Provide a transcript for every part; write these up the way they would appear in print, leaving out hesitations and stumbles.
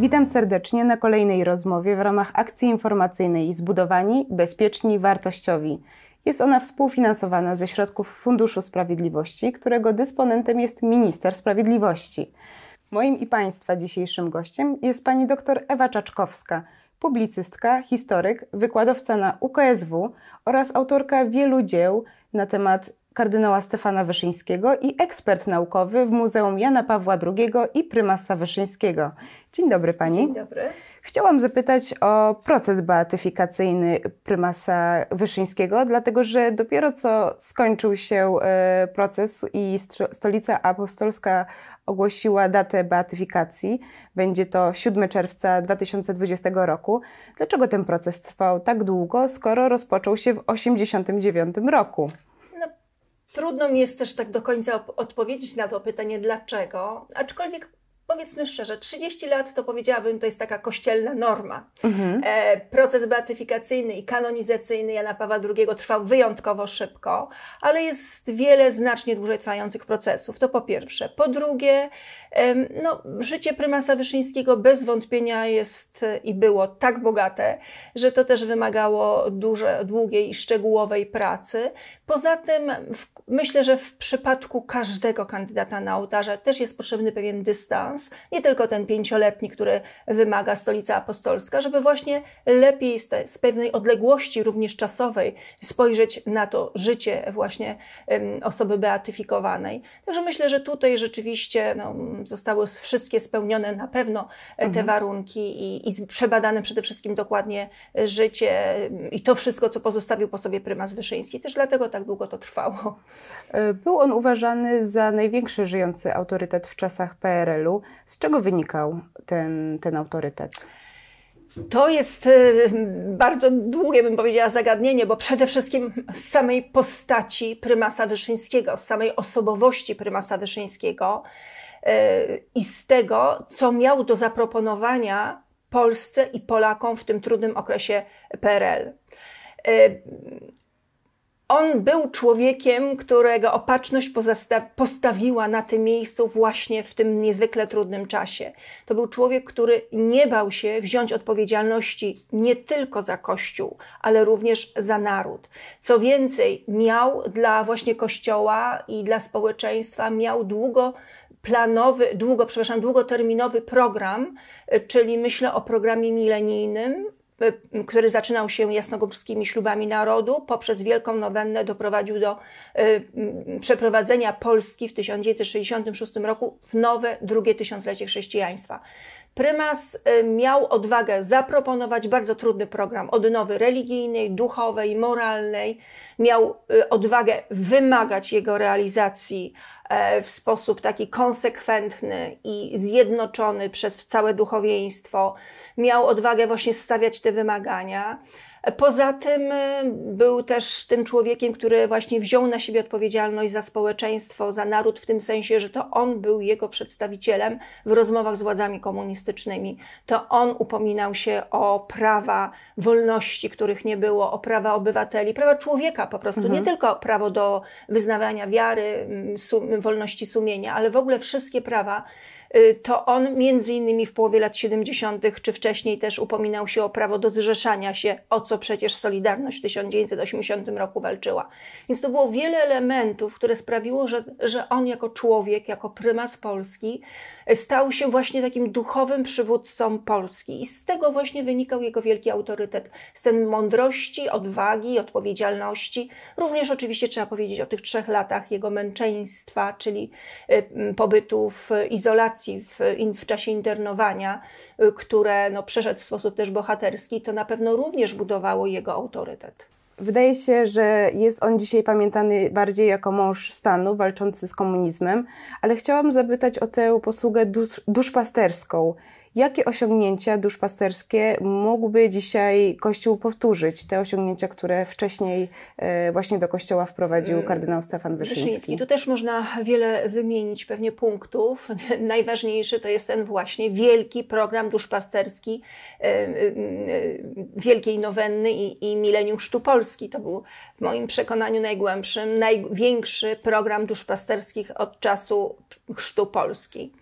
Witam serdecznie na kolejnej rozmowie w ramach akcji informacyjnej Zbudowani, Bezpieczni, Wartościowi. Jest ona współfinansowana ze środków Funduszu Sprawiedliwości, którego dysponentem jest Minister Sprawiedliwości. Moim i Państwa dzisiejszym gościem jest pani dr Ewa Czaczkowska, publicystka, historyk, wykładowca na UKSW oraz autorka wielu dzieł na temat kardynała Stefana Wyszyńskiego i ekspert naukowy w Muzeum Jana Pawła II i Prymasa Wyszyńskiego. Dzień dobry pani. Dzień dobry. Chciałam zapytać o proces beatyfikacyjny Prymasa Wyszyńskiego, dlatego że dopiero co skończył się proces i Stolica Apostolska ogłosiła datę beatyfikacji. Będzie to 7 czerwca 2020 roku. Dlaczego ten proces trwał tak długo, skoro rozpoczął się w 1989 roku? Trudno mi jest też tak do końca odpowiedzieć na to pytanie, dlaczego, aczkolwiek powiedzmy szczerze, 30 lat to powiedziałabym, to jest taka kościelna norma. Proces beatyfikacyjny i kanonizacyjny Jana Pawła II trwał wyjątkowo szybko, ale jest wiele znacznie dłużej trwających procesów, to po pierwsze. Po drugie, no, życie prymasa Wyszyńskiego bez wątpienia jest i było tak bogate, że to też wymagało długiej i szczegółowej pracy. Poza tym myślę, że w przypadku każdego kandydata na ołtarze też jest potrzebny pewien dystans, nie tylko ten 5-letni, który wymaga Stolica Apostolska, żeby właśnie lepiej z pewnej odległości również czasowej spojrzeć na to życie właśnie osoby beatyfikowanej. Także myślę, że tutaj rzeczywiście no, zostały wszystkie spełnione na pewno te warunki i przebadane przede wszystkim dokładnie życie i to wszystko, co pozostawił po sobie prymas Wyszyński. Też dlatego tak długo to trwało. Był on uważany za największy żyjący autorytet w czasach PRL-u. Z czego wynikał ten autorytet? To jest bardzo długie, bym powiedziała, zagadnienie, bo przede wszystkim z samej postaci prymasa Wyszyńskiego, z samej osobowości prymasa Wyszyńskiego i z tego, co miał do zaproponowania Polsce i Polakom w tym trudnym okresie PRL. On był człowiekiem, którego opatrzność postawiła na tym miejscu właśnie w tym niezwykle trudnym czasie. To był człowiek, który nie bał się wziąć odpowiedzialności nie tylko za Kościół, ale również za naród. Co więcej, miał dla właśnie Kościoła i dla społeczeństwa, miał długoterminowy program, czyli myślę o programie milenijnym, który zaczynał się jasnogórskimi ślubami narodu, poprzez wielką nowennę doprowadził do przeprowadzenia Polski w 1966 roku w nowe drugie tysiąclecie chrześcijaństwa. Prymas miał odwagę zaproponować bardzo trudny program odnowy religijnej, duchowej, moralnej. Miał odwagę wymagać jego realizacji w sposób taki konsekwentny i zjednoczony przez całe duchowieństwo. Miał odwagę właśnie stawiać te wymagania. Poza tym był też tym człowiekiem, który właśnie wziął na siebie odpowiedzialność za społeczeństwo, za naród w tym sensie, że to on był jego przedstawicielem w rozmowach z władzami komunistycznymi. To on upominał się o prawa wolności, których nie było, o prawa obywateli, prawa człowieka po prostu, nie tylko prawo do wyznawania wiary, wolności sumienia, ale w ogóle wszystkie prawa. To on między innymi w połowie lat 70. czy wcześniej też upominał się o prawo do zrzeszania się, o co przecież Solidarność w 1980 roku walczyła. Więc to było wiele elementów, które sprawiło, że on jako człowiek, jako prymas Polski stał się właśnie takim duchowym przywódcą Polski i z tego właśnie wynikał jego wielki autorytet. Z tej mądrości, odwagi, odpowiedzialności. Również oczywiście trzeba powiedzieć o tych 3 latach jego męczeństwa, czyli pobytu w izolacji, w czasie internowania, które no, przeszedł w sposób też bohaterski, to na pewno również budowało jego autorytet. Wydaje się, że jest on dzisiaj pamiętany bardziej jako mąż stanu walczący z komunizmem, ale chciałam zapytać o tę posługę duszpasterską. Jakie osiągnięcia duszpasterskie mógłby dzisiaj Kościół powtórzyć? Te osiągnięcia, które wcześniej właśnie do Kościoła wprowadził kardynał Stefan Wyszyński. Tu też można wiele wymienić pewnie punktów. Najważniejszy to jest ten właśnie wielki program duszpasterski Wielkiej Nowenny i Milenium Chrztu Polski. To był w moim przekonaniu najgłębszym, największy program duszpasterskich od czasu Chrztu Polski.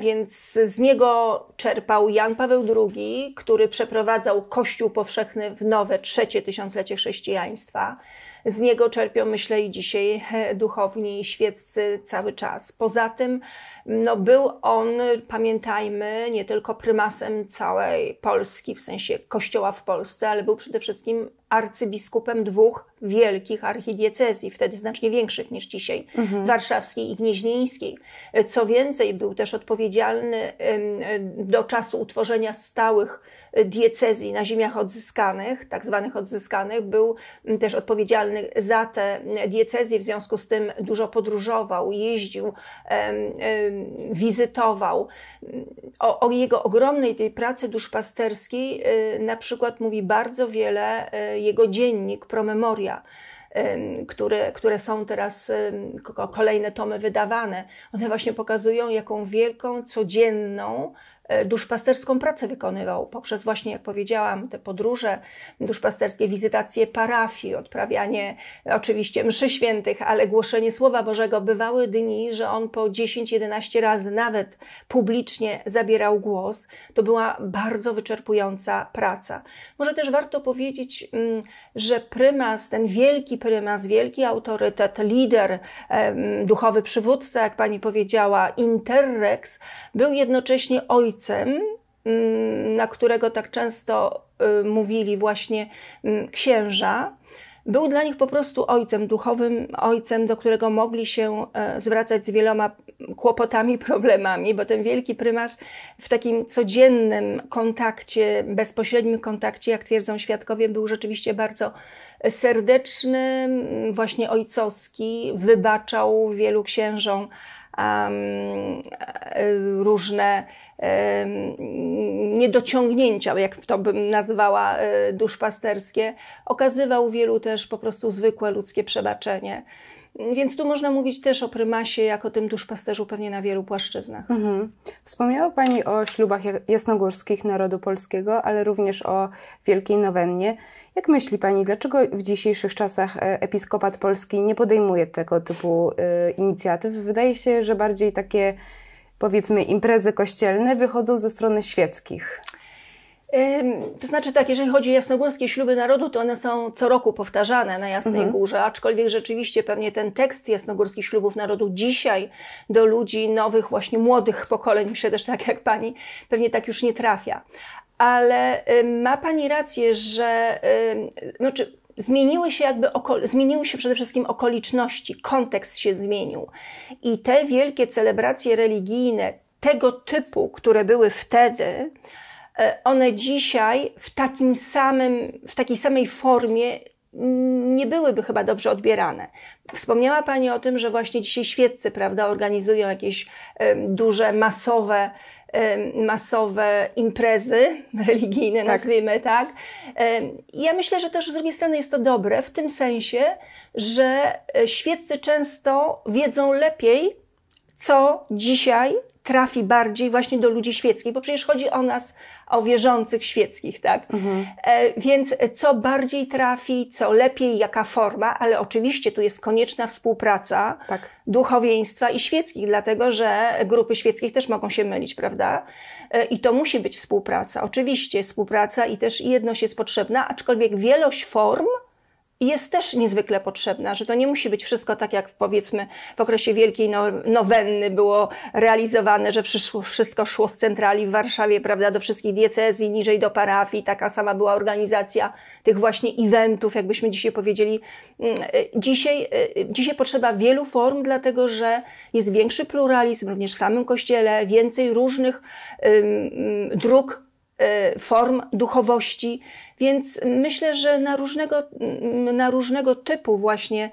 Więc z niego czerpał Jan Paweł II, który przeprowadzał Kościół powszechny w nowe trzecie tysiąclecie chrześcijaństwa. Z niego czerpią, myślę, i dzisiaj duchowni i świeccy cały czas. Poza tym no, był on, pamiętajmy, nie tylko prymasem całej Polski, w sensie kościoła w Polsce, ale był przede wszystkim arcybiskupem dwóch wielkich archidiecezji, wtedy znacznie większych niż dzisiaj, warszawskiej i gnieźnieńskiej. Co więcej, był też odpowiedzialny do czasu utworzenia stałych diecezji na ziemiach odzyskanych, tak zwanych odzyskanych, był też odpowiedzialny za te diecezje, w związku z tym dużo podróżował, jeździł, wizytował. O jego ogromnej tej pracy duszpasterskiej na przykład mówi bardzo wiele jego dziennik, promemoria, które są teraz kolejne tomy wydawane. One właśnie pokazują, jaką wielką, codzienną duszpasterską pracę wykonywał poprzez właśnie, jak powiedziałam, te podróże duszpasterskie, wizytacje parafii, odprawianie oczywiście mszy świętych, ale głoszenie Słowa Bożego. Bywały dni, że on po 10-11 razy nawet publicznie zabierał głos. To była bardzo wyczerpująca praca. Może też warto powiedzieć, że prymas, ten wielki prymas, wielki autorytet, lider, duchowy przywódca, jak pani powiedziała, interrex, był jednocześnie ojcem, na którego tak często mówili właśnie księża, był dla nich po prostu ojcem, duchowym ojcem, do którego mogli się zwracać z wieloma kłopotami, problemami, bo ten wielki prymas w takim codziennym kontakcie, bezpośrednim kontakcie, jak twierdzą świadkowie, był rzeczywiście bardzo serdeczny, właśnie ojcowski, wybaczał wielu księżom różne niedociągnięcia, jak to bym nazwała, duszpasterskie, okazywał wielu też po prostu zwykłe ludzkie przebaczenie. Więc tu można mówić też o prymasie jako tym duszpasterzu pewnie na wielu płaszczyznach. Wspomniała pani o ślubach jasnogórskich narodu polskiego, ale również o wielkiej nowennie. Jak myśli pani, dlaczego w dzisiejszych czasach episkopat polski nie podejmuje tego typu inicjatyw? Wydaje się, że bardziej takie, powiedzmy, imprezy kościelne wychodzą ze strony świeckich. To znaczy tak, jeżeli chodzi o jasnogórskie śluby narodu, to one są co roku powtarzane na Jasnej Górze, aczkolwiek rzeczywiście pewnie ten tekst jasnogórskich ślubów narodu dzisiaj do ludzi nowych, właśnie młodych pokoleń, myślę też tak jak pani, pewnie tak już nie trafia. Ale ma pani rację, że znaczy, zmieniły się przede wszystkim okoliczności, kontekst się zmienił i te wielkie celebracje religijne tego typu, które były wtedy, one dzisiaj w takiej samej formie nie byłyby chyba dobrze odbierane. Wspomniała pani o tym, że właśnie dzisiaj świeccy, prawda, organizują jakieś duże, masowe imprezy religijne, nazwijmy tak. Ja myślę, że też z drugiej strony jest to dobre w tym sensie, że świeccy często wiedzą lepiej, co dzisiaj trafi bardziej właśnie do ludzi świeckich, bo przecież chodzi o nas, o wierzących świeckich, tak? Więc co bardziej trafi, co lepiej, jaka forma, ale oczywiście tu jest konieczna współpraca duchowieństwa i świeckich, dlatego że grupy świeckich też mogą się mylić, prawda? I to musi być współpraca, oczywiście współpraca i też jedność jest potrzebna, aczkolwiek wielość form jest też niezwykle potrzebna, że to nie musi być wszystko tak, jak powiedzmy w okresie wielkiej nowenny było realizowane, że wszystko szło z centrali w Warszawie, prawda, do wszystkich diecezji, niżej do parafii. Taka sama była organizacja tych właśnie eventów, jakbyśmy dzisiaj powiedzieli. Dzisiaj potrzeba wielu form, dlatego że jest większy pluralizm również w samym Kościele, więcej różnych dróg, form duchowości, więc myślę, że na różnego typu właśnie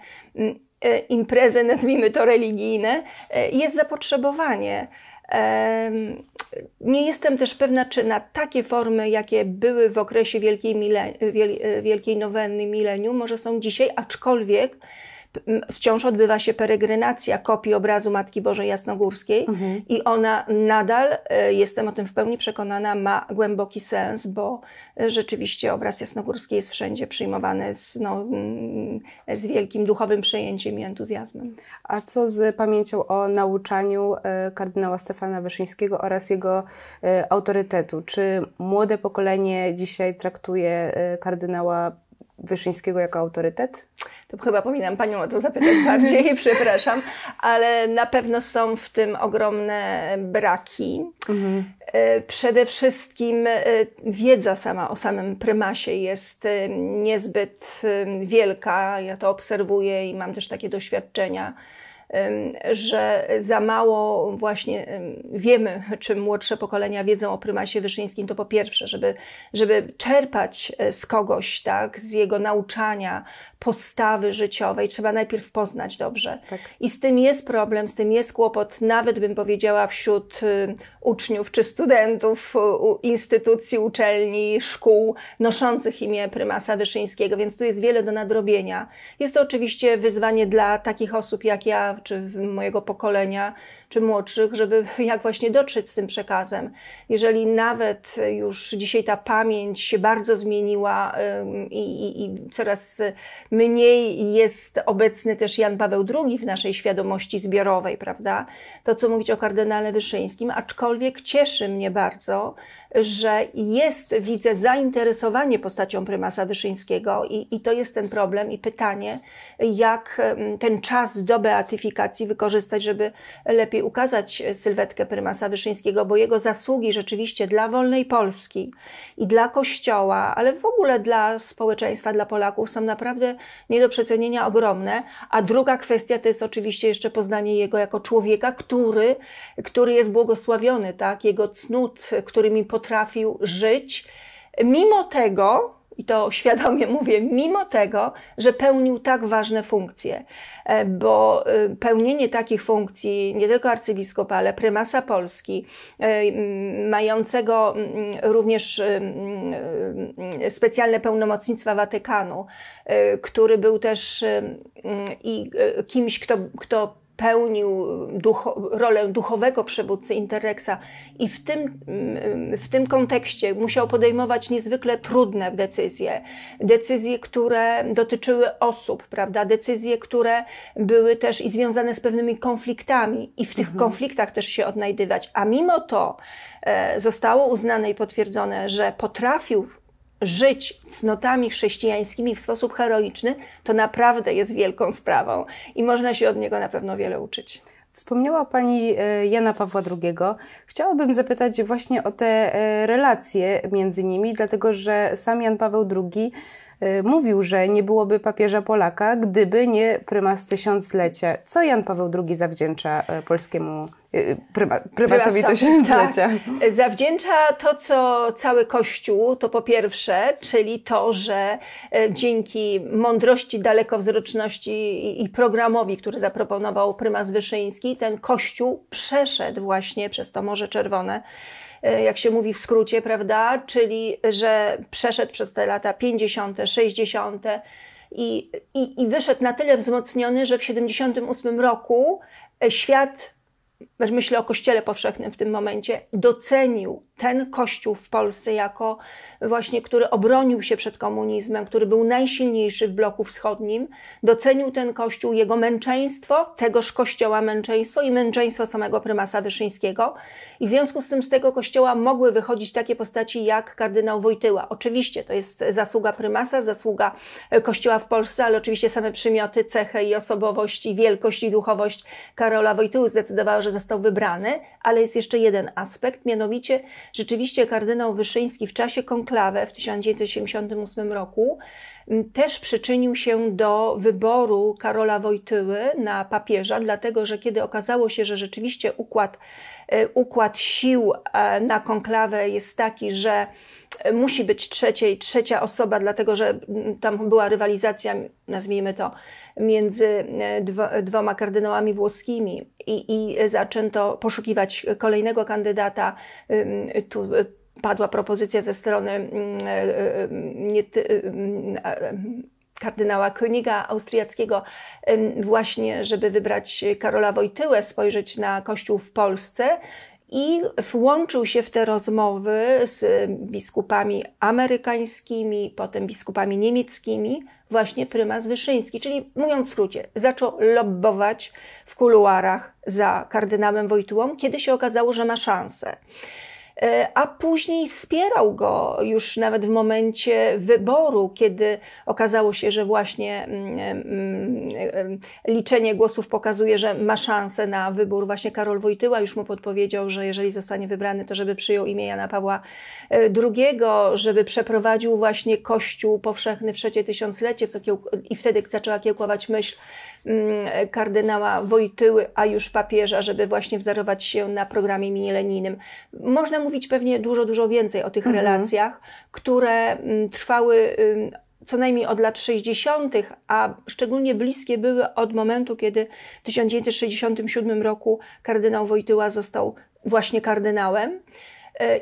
imprezy, nazwijmy to religijne, jest zapotrzebowanie. Nie jestem też pewna, czy na takie formy, jakie były w okresie Wielkiej Nowenny, Milenium, może są dzisiaj, aczkolwiek wciąż odbywa się peregrynacja kopii obrazu Matki Bożej Jasnogórskiej i ona nadal, jestem o tym w pełni przekonana, ma głęboki sens, bo rzeczywiście obraz Jasnogórski jest wszędzie przyjmowany z wielkim duchowym przejęciem i entuzjazmem. A co z pamięcią o nauczaniu kardynała Stefana Wyszyńskiego oraz jego autorytetu? Czy młode pokolenie dzisiaj traktuje kardynała Wyszyńskiego jako autorytet? To chyba powinnam Panią o to zapytać bardziej, przepraszam, ale na pewno są w tym ogromne braki. Przede wszystkim wiedza sama o samym prymasie jest niezbyt wielka. Ja to obserwuję i mam też takie doświadczenia, że za mało właśnie wiemy, czym młodsze pokolenia wiedzą o prymasie Wyszyńskim. To po pierwsze, żeby czerpać z kogoś, tak, z jego nauczania, postawy życiowej, trzeba najpierw poznać dobrze. Tak. I z tym jest problem, z tym jest kłopot, nawet bym powiedziała wśród uczniów czy studentów instytucji, uczelni, szkół noszących imię prymasa Wyszyńskiego, więc tu jest wiele do nadrobienia. Jest to oczywiście wyzwanie dla takich osób jak ja, czy mojego pokolenia, czy młodszych, żeby jak właśnie dotrzeć z tym przekazem. Jeżeli nawet już dzisiaj ta pamięć się bardzo zmieniła i coraz mniej jest obecny też Jan Paweł II w naszej świadomości zbiorowej, prawda? To co mówić o kardynale Wyszyńskim, aczkolwiek cieszy mnie bardzo, że jest, widzę, zainteresowanie postacią prymasa Wyszyńskiego i to jest ten problem i pytanie, jak ten czas do beatyfikacji wykorzystać, żeby lepiej ukazać sylwetkę prymasa Wyszyńskiego, bo jego zasługi rzeczywiście dla wolnej Polski i dla Kościoła, ale w ogóle dla społeczeństwa, dla Polaków są naprawdę nie do przecenienia ogromne. A druga kwestia to jest oczywiście jeszcze poznanie jego jako człowieka, który jest błogosławiony, tak? Jego cnót, którymi potrafił żyć, mimo tego, i to świadomie mówię, mimo tego, że pełnił tak ważne funkcje, bo pełnienie takich funkcji nie tylko arcybiskupa, ale prymasa Polski, mającego również specjalne pełnomocnictwa Watykanu, który był też i kimś, kto pełnił rolę duchowego przywódcy Interrexa i w tym kontekście musiał podejmować niezwykle trudne decyzje. Decyzje, które dotyczyły osób, prawda? Decyzje, które były też i związane z pewnymi konfliktami i w tych konfliktach też się odnajdywać. A mimo to zostało uznane i potwierdzone, że potrafił żyć cnotami chrześcijańskimi w sposób heroiczny, to naprawdę jest wielką sprawą i można się od niego na pewno wiele uczyć. Wspomniała Pani Jana Pawła II. Chciałabym zapytać właśnie o te relacje między nimi, dlatego że sam Jan Paweł II mówił, że nie byłoby papieża Polaka, gdyby nie prymas tysiąclecia. Co Jan Paweł II zawdzięcza polskiemu prymasowi tysiąclecia? Tak. Zawdzięcza to, co cały Kościół, to po pierwsze, czyli to, że dzięki mądrości, dalekowzroczności i programowi, który zaproponował prymas Wyszyński, ten Kościół przeszedł właśnie przez to Morze Czerwone, jak się mówi w skrócie, prawda? Czyli, że przeszedł przez te lata 50., 60. i wyszedł na tyle wzmocniony, że w 78 roku świat, myślę o Kościele powszechnym w tym momencie, docenił ten Kościół w Polsce jako właśnie, który obronił się przed komunizmem, który był najsilniejszy w bloku wschodnim, docenił ten Kościół, jego męczeństwo, tegoż Kościoła męczeństwo i męczeństwo samego prymasa Wyszyńskiego. I w związku z tym z tego Kościoła mogły wychodzić takie postaci jak kardynał Wojtyła. Oczywiście to jest zasługa prymasa, zasługa Kościoła w Polsce, ale oczywiście same przymioty, cechy i osobowość i wielkość i duchowość Karola Wojtyły zdecydowała, że został wybrany, ale jest jeszcze jeden aspekt, mianowicie rzeczywiście kardynał Wyszyński w czasie konklawe w 1978 roku też przyczynił się do wyboru Karola Wojtyły na papieża, dlatego że kiedy okazało się, że rzeczywiście układ sił na konklawę jest taki, że musi być trzecia osoba, dlatego że tam była rywalizacja, nazwijmy to, między dwoma kardynałami włoskimi i zaczęto poszukiwać kolejnego kandydata. Tu padła propozycja ze strony kardynała Königa austriackiego właśnie, żeby wybrać Karola Wojtyłę, spojrzeć na Kościół w Polsce, i włączył się w te rozmowy z biskupami amerykańskimi, potem biskupami niemieckimi, właśnie prymas Wyszyński, czyli mówiąc w skrócie, zaczął lobbować w kuluarach za kardynałem Wojtyłą, kiedy się okazało, że ma szansę. A później wspierał go już nawet w momencie wyboru, kiedy okazało się, że właśnie liczenie głosów pokazuje, że ma szansę na wybór. Właśnie Karol Wojtyła już mu podpowiedział, że jeżeli zostanie wybrany, to żeby przyjął imię Jana Pawła II, żeby przeprowadził właśnie Kościół powszechny w trzecie tysiąclecie, i wtedy zaczęła kiełkować myśl kardynała Wojtyły, a już papieża, żeby właśnie wzorować się na programie milenijnym. Można mówić pewnie dużo więcej o tych relacjach, które trwały co najmniej od lat 60., a szczególnie bliskie były od momentu, kiedy w 1967 roku kardynał Wojtyła został właśnie kardynałem.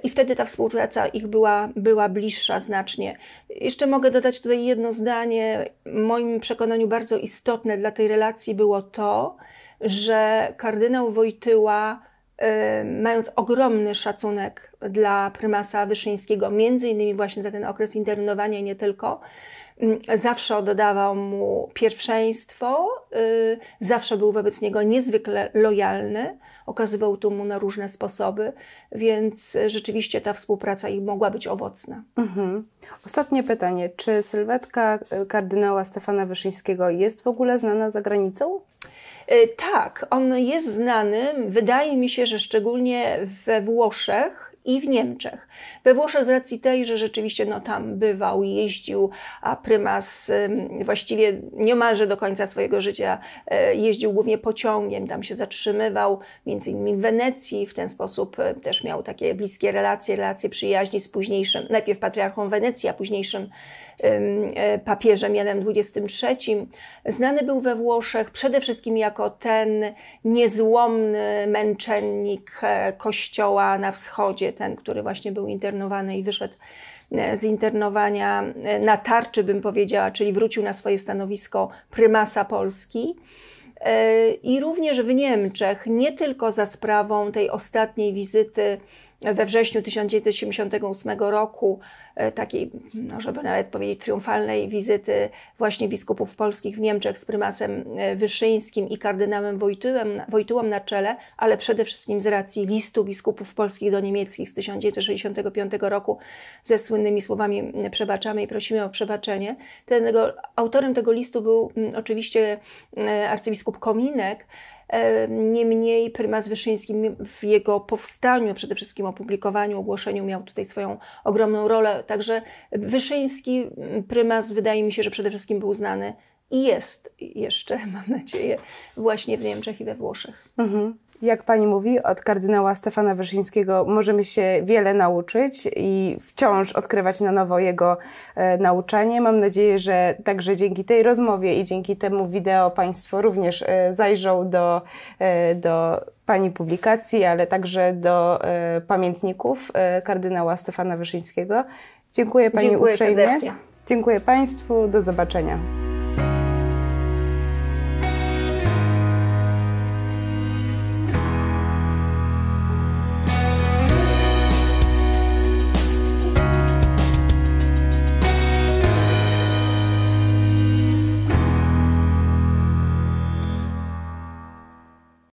I wtedy ta współpraca ich była bliższa znacznie. Jeszcze mogę dodać tutaj jedno zdanie. W moim przekonaniu bardzo istotne dla tej relacji było to, że kardynał Wojtyła, mając ogromny szacunek dla prymasa Wyszyńskiego, między innymi właśnie za ten okres internowania i nie tylko, zawsze dodawał mu pierwszeństwo, zawsze był wobec niego niezwykle lojalny, okazywał to mu na różne sposoby, więc rzeczywiście ta współpraca ich mogła być owocna. Ostatnie pytanie. Czy sylwetka kardynała Stefana Wyszyńskiego jest w ogóle znana za granicą? Tak, on jest znany, wydaje mi się, że szczególnie we Włoszech i w Niemczech. We Włoszech z racji tej, że rzeczywiście tam bywał, jeździł, a prymas właściwie niemalże do końca swojego życia jeździł głównie pociągiem, tam się zatrzymywał, między innymi w Wenecji, w ten sposób też miał takie bliskie relacje przyjaźni z późniejszym, najpierw patriarchą Wenecji, a późniejszym papieżem Janem XXIII. Znany był we Włoszech przede wszystkim jako ten niezłomny męczennik Kościoła na wschodzie, ten, który właśnie był internowany i wyszedł z internowania na tarczy, bym powiedziała, czyli wrócił na swoje stanowisko prymasa Polski. I również w Niemczech, nie tylko za sprawą tej ostatniej wizyty we wrześniu 1978 roku, takiej, no żeby nawet powiedzieć, triumfalnej wizyty właśnie biskupów polskich w Niemczech z prymasem Wyszyńskim i kardynałem Wojtyłą na czele, ale przede wszystkim z racji listu biskupów polskich do niemieckich z 1965 roku ze słynnymi słowami "przebaczamy i prosimy o przebaczenie". Autorem tego listu był oczywiście arcybiskup Kominek. Niemniej prymas Wyszyński w jego powstaniu, przede wszystkim opublikowaniu, ogłoszeniu, miał tutaj swoją ogromną rolę. Także Wyszyński, prymas, wydaje mi się, że przede wszystkim był znany i jest jeszcze, mam nadzieję, właśnie w Niemczech i we Włoszech. Jak pani mówi, od kardynała Stefana Wyszyńskiego możemy się wiele nauczyć i wciąż odkrywać na nowo jego nauczanie. Mam nadzieję, że także dzięki tej rozmowie i dzięki temu wideo państwo również zajrzą do pani publikacji, ale także do pamiętników kardynała Stefana Wyszyńskiego. Dziękuję pani uprzejmie. Dziękuję serdecznie. Dziękuję państwu. Do zobaczenia.